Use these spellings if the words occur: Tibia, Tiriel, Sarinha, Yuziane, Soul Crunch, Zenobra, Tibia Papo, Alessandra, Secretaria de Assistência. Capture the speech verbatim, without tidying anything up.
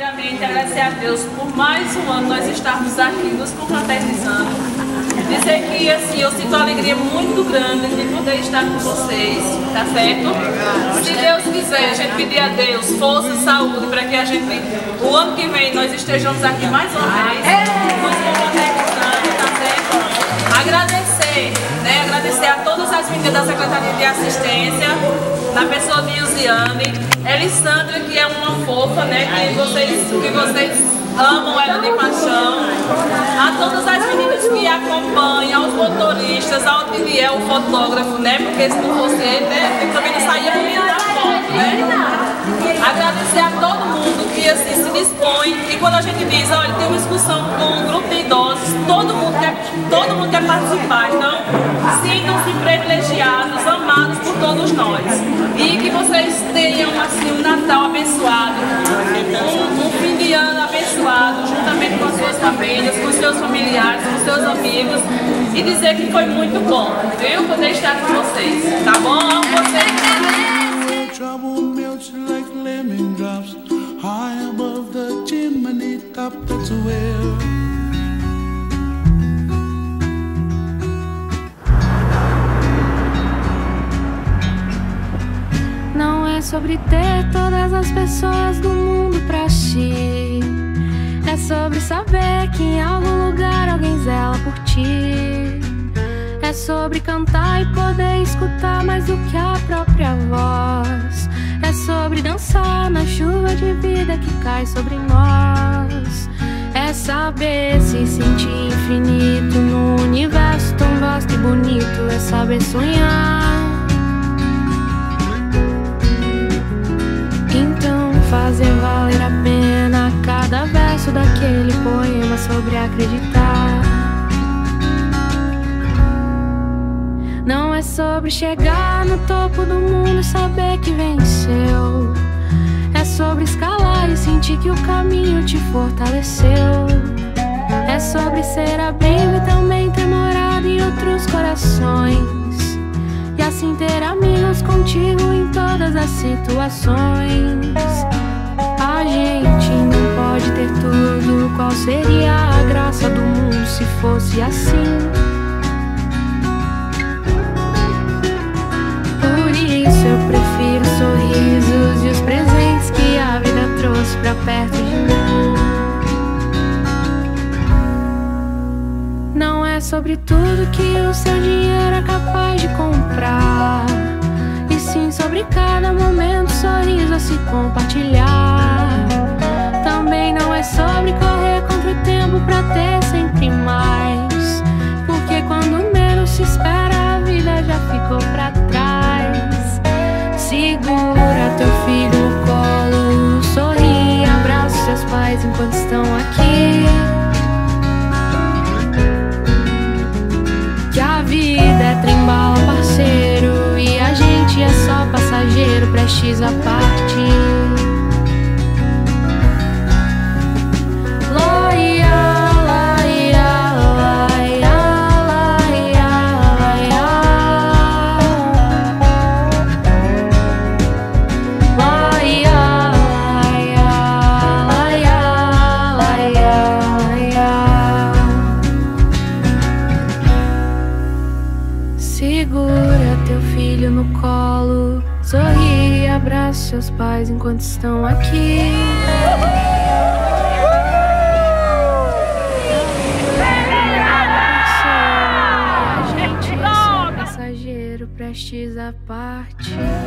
primeiramente agradecer a Deus por mais um ano nós estarmos aqui nos confraternizando. Dizer que assim, eu sinto uma alegria muito grande de poder estar com vocês, tá certo? Se Deus quiser, a gente pedir a Deus força e saúde para que a gente, o ano que vem, nós estejamos aqui mais uma vez, nos confraternizando, tá certo? Agradecer, né? Agradecer a todas as meninas da Secretaria de Assistência, na pessoa de Yuziane, Alessandra, que é uma fofa, né, que vocês, que vocês amam ela de paixão, a todas as meninas que acompanham, aos motoristas, ao Tiriel, o fotógrafo, né, porque se não fosse ele, né, eu também não saía bonito da foto, né. Agradecer a todo mundo que assim se dispõe, e quando a gente diz, olha, tem uma excursão com um grupo de idosos, todo mundo quer, todo mundo quer participar, então sintam-se privilegiados, amados por todos nós. E que vocês tenham assim, um Natal abençoado, um, um fim de ano abençoado, juntamente com as suas famílias, com os seus familiares, com os seus amigos. E dizer que foi muito bom, viu? Poder estar com vocês, tá bom? Vocês também! É sobre ter todas as pessoas do mundo pra ti. É sobre saber que em algum lugar alguém zela por ti. É sobre cantar e poder escutar mais do que a própria voz. É sobre dançar na chuva de vida que cai sobre nós. É saber se sentir infinito no universo tão vasto e bonito. É saber sonhar. Fazer valer a pena cada verso daquele poema sobre acreditar. Não é sobre chegar no topo do mundo e saber que venceu. É sobre escalar e sentir que o caminho te fortaleceu. É sobre ser abrigo e também ter morado em outros corações. E assim ter amigos contigo em todas as situações. A gente não pode ter tudo. Qual seria a graça do mundo se fosse assim? Por isso eu prefiro os sorrisos e os presentes que a vida trouxe pra perto de mim. Não é sobre tudo que o seu dinheiro é capaz de comprar, e sim sobre cada momento, sorriso a se compartilhar. Também não é sobre correr contra o tempo pra ter sempre mais, porque quando menos se espera a vida já ficou pra trás. Segura teu filho no colo, sorri, abraça seus pais enquanto estão aqui. Que a vida é trembala, parceiro, e a gente é só passageiro, prestes a partir. Seus pais enquanto estão aqui. A gente é só passageiro, prestes a partir.